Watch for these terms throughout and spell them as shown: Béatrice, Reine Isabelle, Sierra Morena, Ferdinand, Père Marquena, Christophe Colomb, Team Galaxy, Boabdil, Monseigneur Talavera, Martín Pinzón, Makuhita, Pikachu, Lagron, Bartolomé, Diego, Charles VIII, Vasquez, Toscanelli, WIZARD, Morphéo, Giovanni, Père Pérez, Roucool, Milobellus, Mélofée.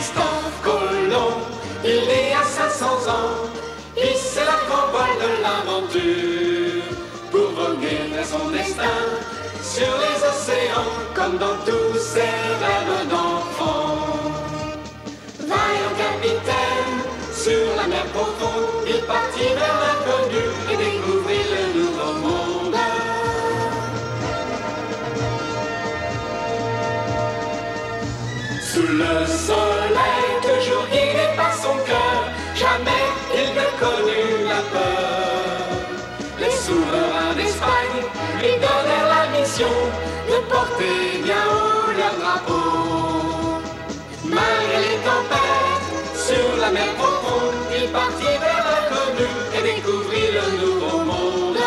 Christophe Colomb, il est à 500 ans, il c'est la campagne de l'aventure, pour voguer vers son destin, sur les océans, comme dans tous ses rêves d'enfant. Vaillant capitaine, sur la mer profonde, il partit vers l'inconnu et découvrit le nouveau monde. Sous le soleil, toujours guidé par son cœur, jamais il ne connut la peur. Les souverains d'Espagne lui donnèrent la mission de porter bien haut leur drapeau. Malgré les tempêtes, sur la mer profonde, il partit vers l'inconnu et découvrit le nouveau monde.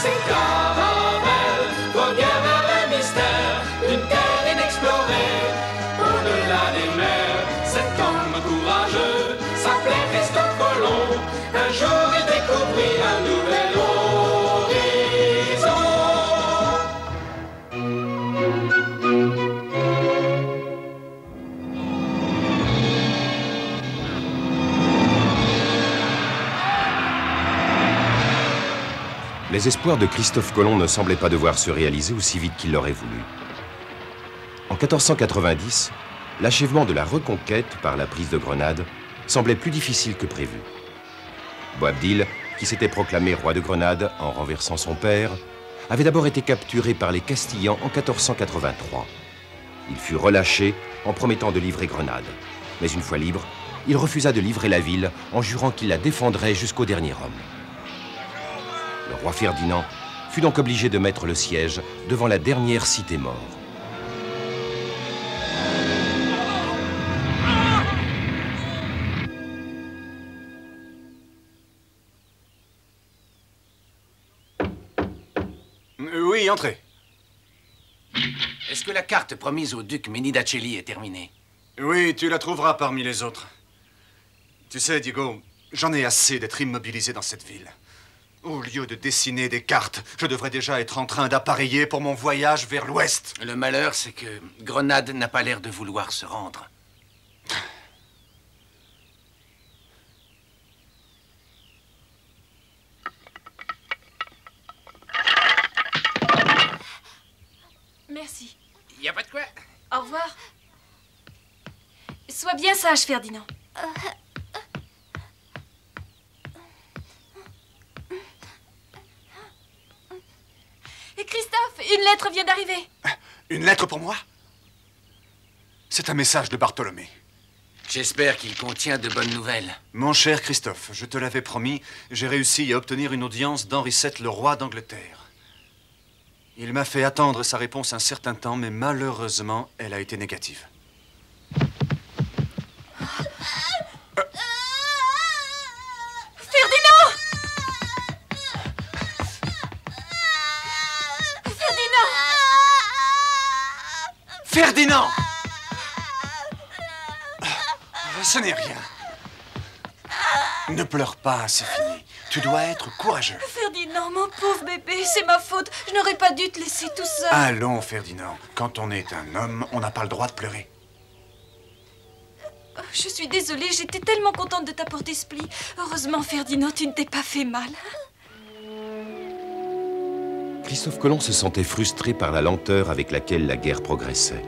C'est grave. Un jour il découvrit un nouvel horizon. Les espoirs de Christophe Colomb ne semblaient pas devoir se réaliser aussi vite qu'il l'aurait voulu. En 1490, l'achèvement de la reconquête par la prise de Grenade semblait plus difficile que prévu. Boabdil, qui s'était proclamé roi de Grenade en renversant son père, avait d'abord été capturé par les Castillans en 1483. Il fut relâché en promettant de livrer Grenade. Mais une fois libre, il refusa de livrer la ville en jurant qu'il la défendrait jusqu'au dernier homme. Le roi Ferdinand fut donc obligé de mettre le siège devant la dernière cité mort. Entrez. Est-ce que la carte promise au duc Menidacelli est terminée? Oui, tu la trouveras parmi les autres. Tu sais, Diego, j'en ai assez d'être immobilisé dans cette ville. Au lieu de dessiner des cartes, je devrais déjà être en train d'appareiller pour mon voyage vers l'ouest. Le malheur, c'est que Grenade n'a pas l'air de vouloir se rendre. Merci. Y a pas de quoi. Au revoir. Sois bien sage, Ferdinand. Et Christophe, une lettre vient d'arriver. Une lettre pour moi? C'est un message de Bartolomé. J'espère qu'il contient de bonnes nouvelles. Mon cher Christophe, je te l'avais promis, j'ai réussi à obtenir une audience d'Henri VII, le roi d'Angleterre. Il m'a fait attendre sa réponse un certain temps, mais malheureusement, elle a été négative. Ferdinand! Ferdinand! Ferdinand! Ce n'est rien. Ne pleure pas, c'est fini. Tu dois être courageux. Ferdinand, mon pauvre bébé, c'est ma faute. Je n'aurais pas dû te laisser tout seul. Allons, Ferdinand. Quand on est un homme, on n'a pas le droit de pleurer. Je suis désolée, j'étais tellement contente de t'apporter ce pli. Heureusement, Ferdinand, tu ne t'es pas fait mal. Christophe Colomb se sentait frustré par la lenteur avec laquelle la guerre progressait.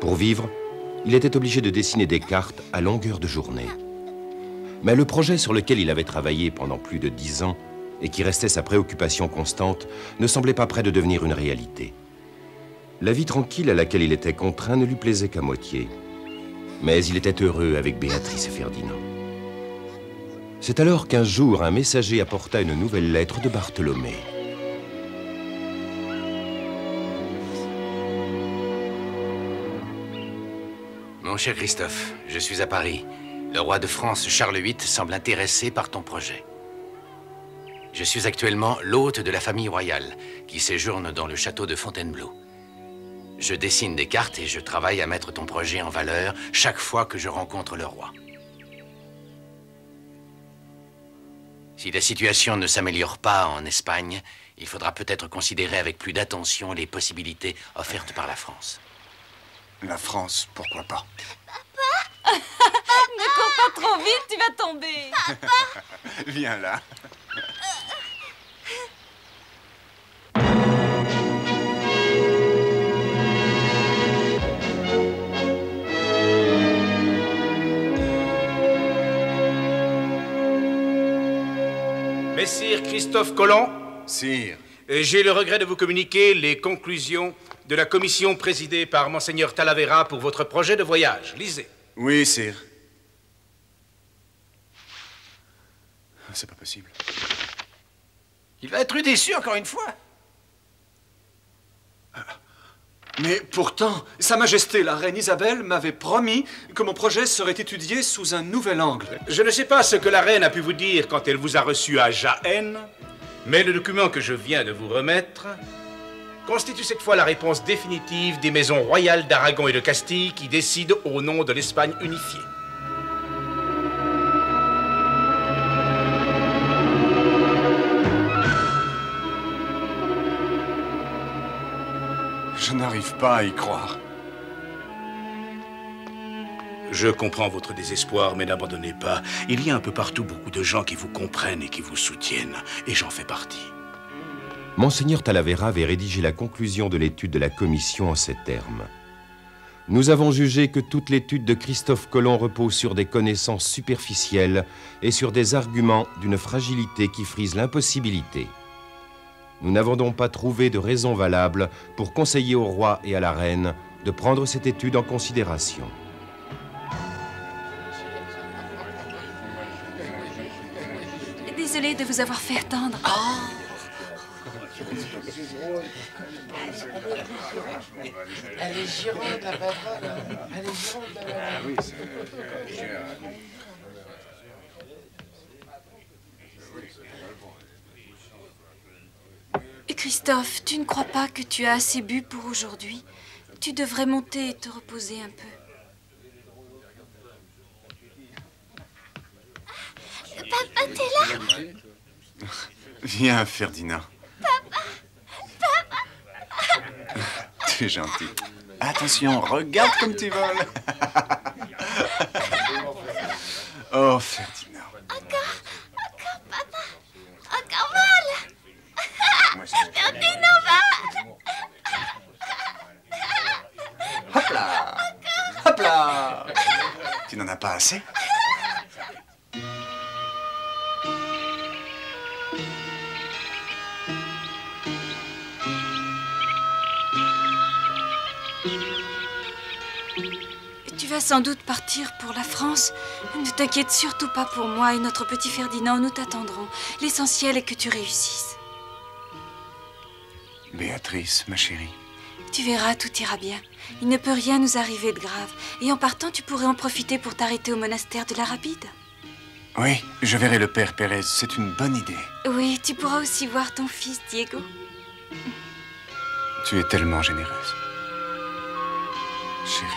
Pour vivre, il était obligé de dessiner des cartes à longueur de journée. Mais le projet sur lequel il avait travaillé pendant plus de 10 ans et qui restait sa préoccupation constante ne semblait pas près de devenir une réalité. La vie tranquille à laquelle il était contraint ne lui plaisait qu'à moitié. Mais il était heureux avec Béatrice et Ferdinand. C'est alors qu'un jour, un messager apporta une nouvelle lettre de Bartholomé. Mon cher Christophe, je suis à Paris. Le roi de France, Charles VIII, semble intéressé par ton projet. Je suis actuellement l'hôte de la famille royale, qui séjourne dans le château de Fontainebleau. Je dessine des cartes et je travaille à mettre ton projet en valeur chaque fois que je rencontre le roi. Si la situation ne s'améliore pas en Espagne, il faudra peut-être considérer avec plus d'attention les possibilités offertes par la France. La France, pourquoi pas? Papa! Ne cours pas trop vite, tu vas tomber! Papa! Viens là! Messire Christophe Colomb? Sire. J'ai le regret de vous communiquer les conclusions de la commission présidée par Monseigneur Talavera pour votre projet de voyage. Lisez. Oui, sire. C'est pas possible. Il va être déçu encore une fois. Mais pourtant, Sa Majesté, la Reine Isabelle, m'avait promis que mon projet serait étudié sous un nouvel angle. Je ne sais pas ce que la Reine a pu vous dire quand elle vous a reçu à Jaén, mais le document que je viens de vous remettre constitue cette fois la réponse définitive des maisons royales d'Aragon et de Castille qui décident au nom de l'Espagne unifiée. Je n'arrive pas à y croire. Je comprends votre désespoir, mais n'abandonnez pas. Il y a un peu partout beaucoup de gens qui vous comprennent et qui vous soutiennent, et j'en fais partie. Monseigneur Talavera avait rédigé la conclusion de l'étude de la commission en ces termes. Nous avons jugé que toute l'étude de Christophe Colomb repose sur des connaissances superficielles et sur des arguments d'une fragilité qui frise l'impossibilité. Nous n'avons donc pas trouvé de raison valable pour conseiller au roi et à la reine de prendre cette étude en considération. Désolée de vous avoir fait attendre. Allez, Gironde, la parole. Allez, Gironde, la parole. Ah oui, c'est... Christophe, tu ne crois pas que tu as assez bu pour aujourd'hui? Tu devrais monter et te reposer un peu. Papa, t'es là? Viens, Ferdinand. Papa! Papa! Tu es gentil. Attention, regarde comme tu voles. Oh, Ferdinand. Encore, papa. Encore mal. Ferdinand, va! Hop là! Hop là! Tu n'en as pas assez? Tu vas sans doute partir pour la France. Ne t'inquiète surtout pas pour moi et notre petit Ferdinand, nous t'attendrons. L'essentiel est que tu réussisses. Béatrice, ma chérie. Tu verras, tout ira bien. Il ne peut rien nous arriver de grave. Et en partant, tu pourrais en profiter pour t'arrêter au monastère de la Rapide. Oui, je verrai le père Pérez. C'est une bonne idée. Oui, tu pourras aussi voir ton fils, Diego. Tu es tellement généreuse. Chérie.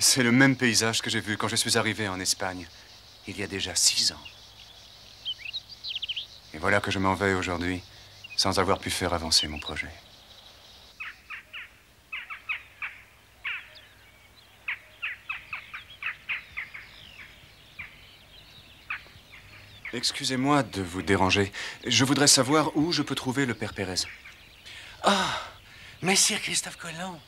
C'est le même paysage que j'ai vu quand je suis arrivé en Espagne, il y a déjà 6 ans. Et voilà que je m'en vais aujourd'hui, sans avoir pu faire avancer mon projet. Excusez-moi de vous déranger. Je voudrais savoir où je peux trouver le père Pérez. Ah, messire Christophe Colomb!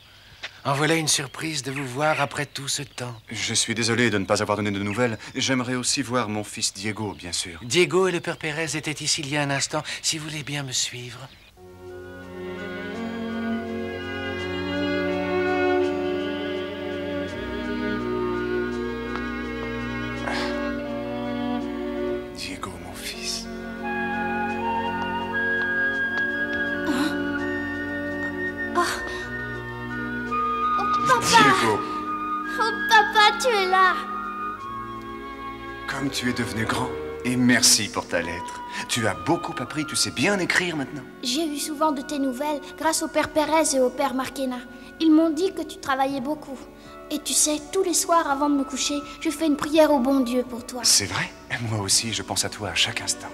En voilà une surprise de vous voir après tout ce temps. Je suis désolé de ne pas avoir donné de nouvelles. J'aimerais aussi voir mon fils Diego, bien sûr. Diego et le père Pérez étaient ici il y a un instant. Si vous voulez bien me suivre. Diego, mon fils. Comme tu es devenu grand. Et merci pour ta lettre. Tu as beaucoup appris, tu sais bien écrire maintenant. J'ai eu souvent de tes nouvelles grâce au Père Pérez et au Père Marquena. Ils m'ont dit que tu travaillais beaucoup. Et tu sais, tous les soirs avant de me coucher, je fais une prière au bon Dieu pour toi. C'est vrai? Moi aussi, je pense à toi à chaque instant.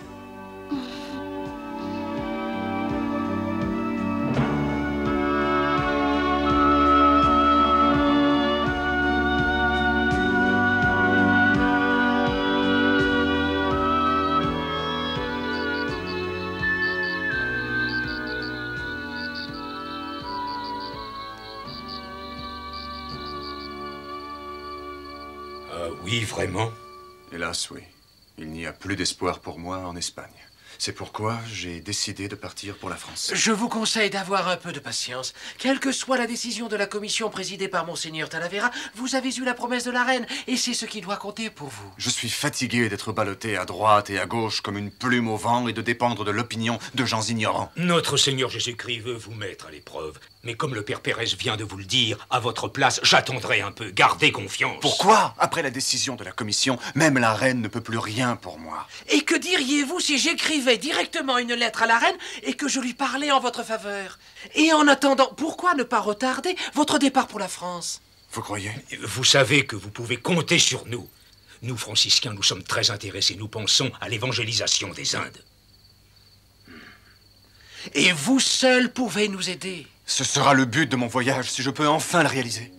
Oui, vraiment? Hélas, oui. Il n'y a plus d'espoir pour moi en Espagne. C'est pourquoi j'ai décidé de partir pour la France. Je vous conseille d'avoir un peu de patience. Quelle que soit la décision de la commission présidée par Monseigneur Talavera, vous avez eu la promesse de la reine, et c'est ce qui doit compter pour vous. Je suis fatigué d'être ballotté à droite et à gauche comme une plume au vent et de dépendre de l'opinion de gens ignorants. Notre Seigneur Jésus-Christ veut vous mettre à l'épreuve. Mais comme le Père Pérez vient de vous le dire, à votre place, j'attendrai un peu. Gardez confiance. Pourquoi? Après la décision de la commission, même la reine ne peut plus rien pour moi. Et que diriez-vous si j'écrivais directement une lettre à la reine et que je lui parlais en votre faveur? Et en attendant, pourquoi ne pas retarder votre départ pour la France? Vous croyez? Vous savez que vous pouvez compter sur nous. Nous, franciscains, nous sommes très intéressés. Nous pensons à l'évangélisation des Indes. Et vous seuls pouvez nous aider. Ce sera le but de mon voyage, si je peux enfin le réaliser.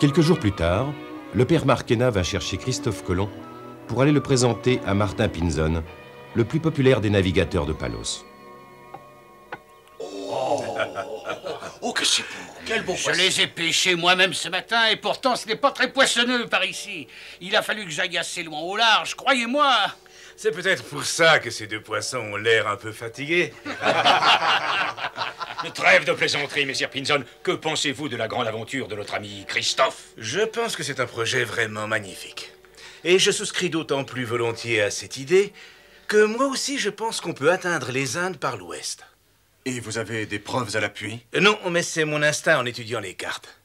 Quelques jours plus tard, le père Marquena va chercher Christophe Colomb pour aller le présenter à Martín Pinzón, le plus populaire des navigateurs de Palos. Oh, que c'est bon! Quel bon poisson! Je les ai pêchés moi-même ce matin, et pourtant ce n'est pas très poissonneux par ici. Il a fallu que j'aille assez loin au large, croyez-moi. C'est peut-être pour ça que ces deux poissons ont l'air un peu fatigués. Trêve de plaisanterie, messire Pinzón. Que pensez-vous de la grande aventure de notre ami Christophe? Je pense que c'est un projet vraiment magnifique. Et je souscris d'autant plus volontiers à cette idée que moi aussi je pense qu'on peut atteindre les Indes par l'ouest. Et vous avez des preuves à l'appui? Non, mais c'est mon instinct en étudiant les cartes.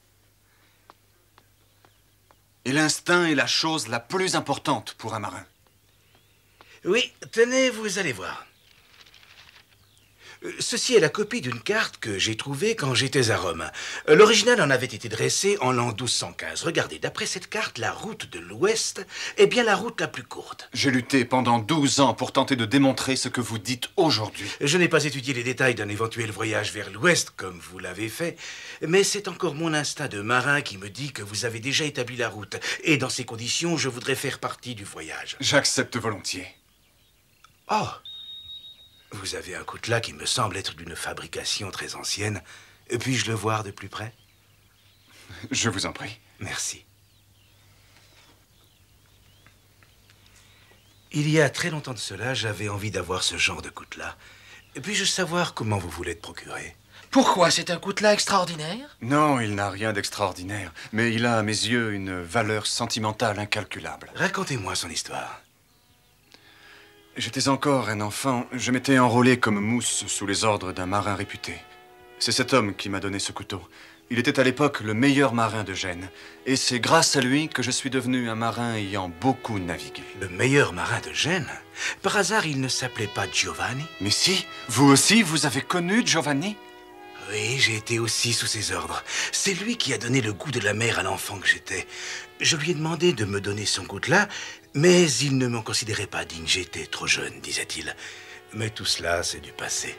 Et l'instinct est la chose la plus importante pour un marin. Oui, tenez, vous allez voir. Ceci est la copie d'une carte que j'ai trouvée quand j'étais à Rome. L'original en avait été dressé en l'an 1215. Regardez, d'après cette carte, la route de l'Ouest est bien la route la plus courte. J'ai lutté pendant 12 ans pour tenter de démontrer ce que vous dites aujourd'hui. Je n'ai pas étudié les détails d'un éventuel voyage vers l'Ouest, comme vous l'avez fait, mais c'est encore mon instinct de marin qui me dit que vous avez déjà établi la route. Et dans ces conditions, je voudrais faire partie du voyage. J'accepte volontiers. Oh! Vous avez un coutelas qui me semble être d'une fabrication très ancienne. Puis-je le voir de plus près? Je vous en prie. Merci. Il y a très longtemps de cela, j'avais envie d'avoir ce genre de coutelas. Puis-je savoir comment vous voulez le procurer? Pourquoi? C'est un coutelas extraordinaire? Non, il n'a rien d'extraordinaire. Mais il a, à mes yeux, une valeur sentimentale incalculable. Racontez-moi son histoire. J'étais encore un enfant, je m'étais enrôlé comme mousse sous les ordres d'un marin réputé. C'est cet homme qui m'a donné ce couteau. Il était à l'époque le meilleur marin de Gênes. Et c'est grâce à lui que je suis devenu un marin ayant beaucoup navigué. Le meilleur marin de Gênes? Par hasard, il ne s'appelait pas Giovanni? Mais si, vous aussi, vous avez connu Giovanni? Oui, j'ai été aussi sous ses ordres. C'est lui qui a donné le goût de la mer à l'enfant que j'étais. Je lui ai demandé de me donner son coutelas. Mais il ne m'en considérait pas digne, j'étais trop jeune, disait-il. Mais tout cela, c'est du passé.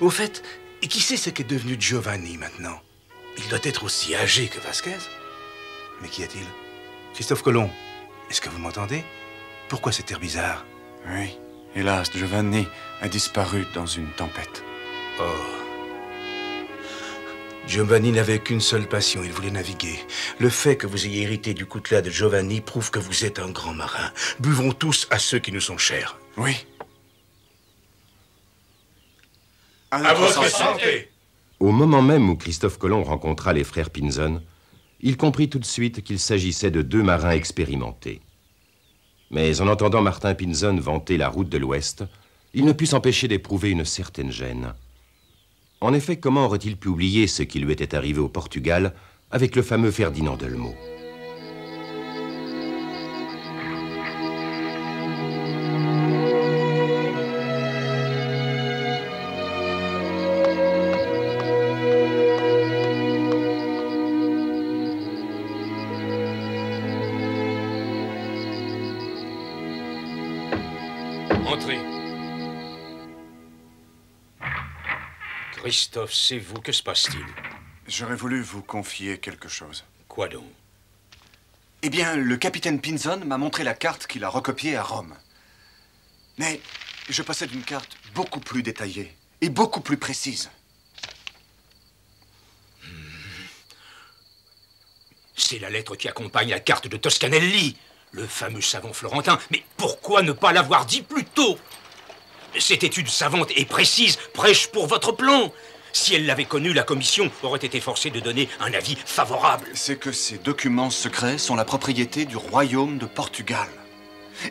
Au fait, qui sait ce qu'est devenu Giovanni maintenant? Il doit être aussi âgé que Vasquez. Mais qu'y a-t-il? Christophe Colomb, est-ce que vous m'entendez? Pourquoi cet air bizarre? Oui, hélas, Giovanni a disparu dans une tempête. Oh. Giovanni n'avait qu'une seule passion, il voulait naviguer. Le fait que vous ayez hérité du coutelas de Giovanni prouve que vous êtes un grand marin. Buvons tous à ceux qui nous sont chers. Oui. À votre santé. Au moment même où Christophe Colomb rencontra les frères Pinzón, il comprit tout de suite qu'il s'agissait de deux marins expérimentés. Mais en entendant Martín Pinzón vanter la route de l'Ouest, il ne put s'empêcher d'éprouver une certaine gêne. En effet, comment aurait-il pu oublier ce qui lui était arrivé au Portugal avec le fameux Ferdinand Delmo? Christophe, c'est vous. Que se passe-t-il? J'aurais voulu vous confier quelque chose. Quoi donc? Eh bien, le capitaine Pinzón m'a montré la carte qu'il a recopiée à Rome. Mais je possède une carte beaucoup plus détaillée et beaucoup plus précise. C'est la lettre qui accompagne la carte de Toscanelli, le fameux savant florentin. Mais pourquoi ne pas l'avoir dit plus tôt? Cette étude savante et précise prêche pour votre plan. Si elle l'avait connue, la commission aurait été forcée de donner un avis favorable. C'est que ces documents secrets sont la propriété du royaume de Portugal.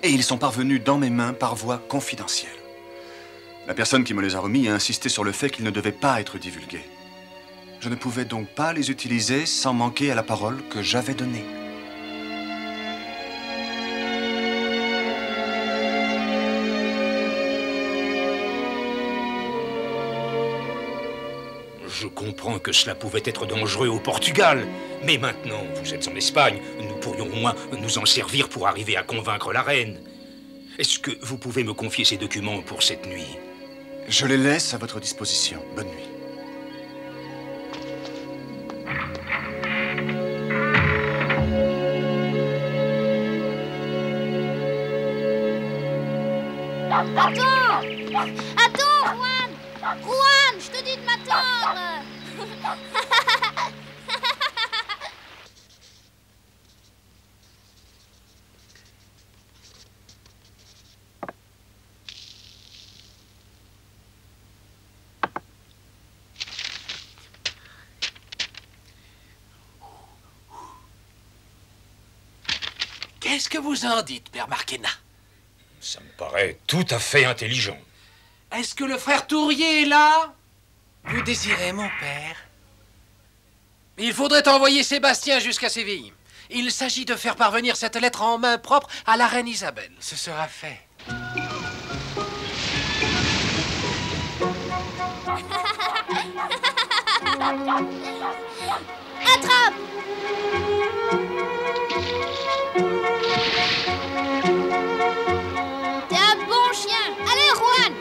Et ils sont parvenus dans mes mains par voie confidentielle. La personne qui me les a remis a insisté sur le fait qu'ils ne devaient pas être divulgués. Je ne pouvais donc pas les utiliser sans manquer à la parole que j'avais donnée. Je comprends que cela pouvait être dangereux au Portugal. Mais maintenant, vous êtes en Espagne, nous pourrions au moins nous en servir pour arriver à convaincre la reine. Est-ce que vous pouvez me confier ces documents pour cette nuit? Je les laisse à votre disposition. Bonne nuit. Attends! Attends, Juan! Juan, je te dis de m'attendre! Qu'est-ce que vous en dites, Père Marquena? Ça me paraît tout à fait intelligent. Est-ce que le frère Tourier est là? Vous désirez, mon père? Il faudrait envoyer Sébastien jusqu'à Séville. Il s'agit de faire parvenir cette lettre en main propre à la reine Isabelle. Ce sera fait. Attrape! T'es un bon chien. Allez, Juan!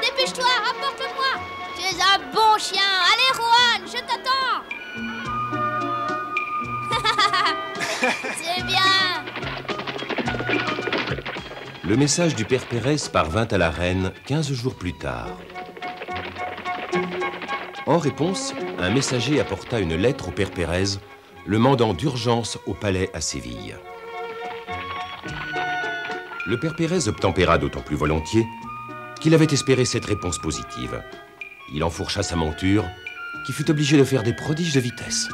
Dépêche-toi, rapporte-moi! Tu es un bon chien! Allez, Juan, je t'attends! C'est bien! Le message du père Pérez parvint à la reine 15 jours plus tard. En réponse, un messager apporta une lettre au père Pérez, le mandant d'urgence au palais à Séville. Le père Pérez obtempéra d'autant plus volontiers qu'il avait espéré cette réponse positive. Il enfourcha sa monture, qui fut obligée de faire des prodiges de vitesse.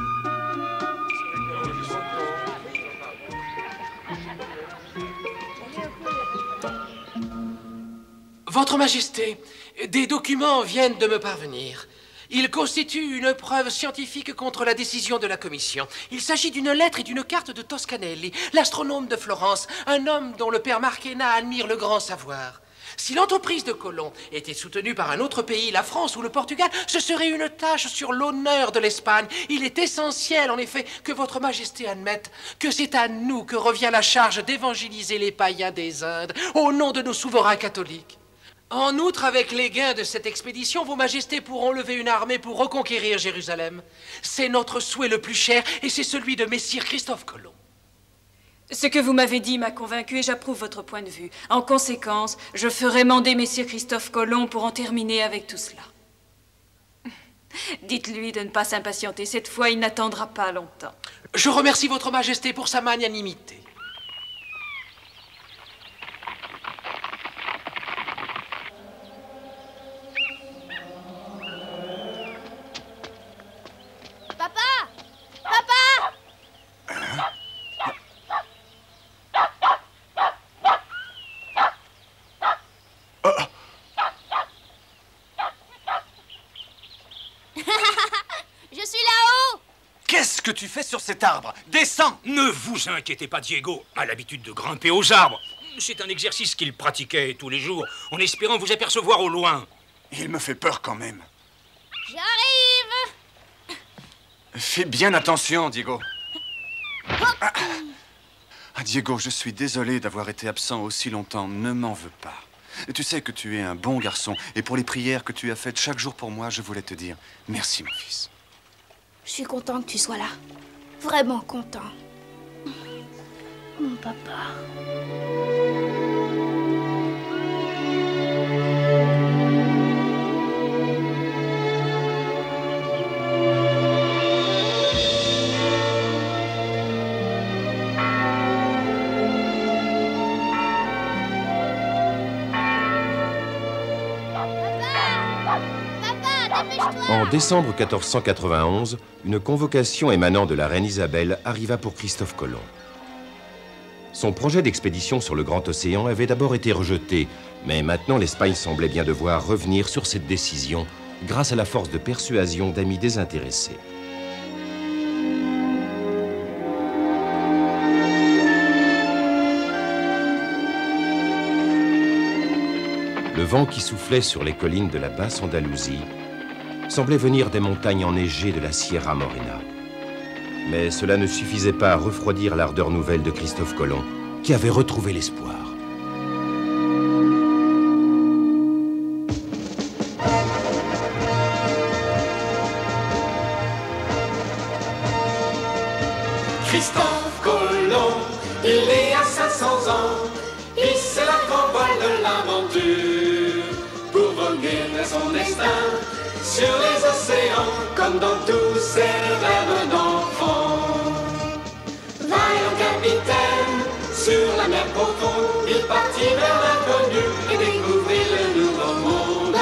Votre Majesté, des documents viennent de me parvenir. Ils constituent une preuve scientifique contre la décision de la commission. Il s'agit d'une lettre et d'une carte de Toscanelli, l'astronome de Florence, un homme dont le père Marquena admire le grand savoir. Si l'entreprise de Colomb était soutenue par un autre pays, la France ou le Portugal, ce serait une tâche sur l'honneur de l'Espagne. Il est essentiel, en effet, que votre Majesté admette que c'est à nous que revient la charge d'évangéliser les païens des Indes, au nom de nos souverains catholiques. En outre, avec les gains de cette expédition, vos majestés pourront lever une armée pour reconquérir Jérusalem. C'est notre souhait le plus cher et c'est celui de Messire Christophe Colomb. Ce que vous m'avez dit m'a convaincu et j'approuve votre point de vue. En conséquence, je ferai mander Messire Christophe Colomb pour en terminer avec tout cela. Dites-lui de ne pas s'impatienter. Cette fois, il n'attendra pas longtemps. Je remercie votre Majesté pour sa magnanimité. que tu fais sur cet arbre? Descends! Ne vous inquiétez pas, Diego a l'habitude de grimper aux arbres. C'est un exercice qu'il pratiquait tous les jours, en espérant vous apercevoir au loin. Il me fait peur quand même. J'arrive! Fais bien attention, Diego. Diego, je suis désolé d'avoir été absent aussi longtemps. Ne m'en veux pas. Tu sais que tu es un bon garçon. Et pour les prières que tu as faites chaque jour pour moi, je voulais te dire merci, mon fils. Je suis content que tu sois là. Vraiment content. Mon papa. En décembre 1491, une convocation émanant de la reine Isabelle arriva pour Christophe Colomb. Son projet d'expédition sur le Grand Océan avait d'abord été rejeté, mais maintenant l'Espagne semblait bien devoir revenir sur cette décision grâce à la force de persuasion d'amis désintéressés. Le vent qui soufflait sur les collines de la basse Andalousie semblait venir des montagnes enneigées de la Sierra Morena. Mais cela ne suffisait pas à refroidir l'ardeur nouvelle de Christophe Colomb, qui avait retrouvé l'espoir. Christophe Colomb, il est à 500 ans, il c'est la grand voile de l'aventure, pour voguer vers son destin. Sur les océans, comme dans tous ces rêves d'enfants. Vaillant capitaine, sur la mer profonde, il partit vers l'inconnu et découvrit le nouveau monde.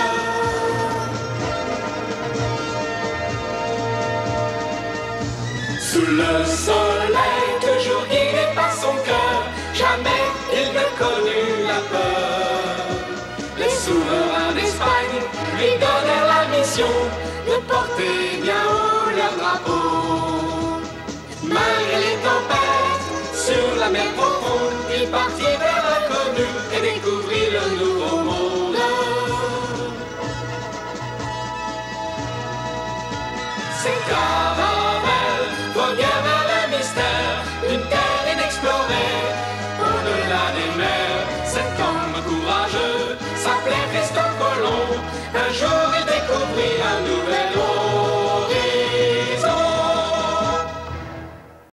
Sous le soleil, toujours guidé par son cœur, jamais il ne connut la peur. Les souverains d'Espagne lui donnèrent de porter bien haut leur drapeau. Malgré les tempêtes, sur la mer profonde, il partit vers l'inconnu et découvrit le nouveau monde. Ces caravelles voguèrent vers le mystère d'une terre inexplorée, au-delà des mers. Cet homme courageux s'appelait Christophe Colomb. Un jour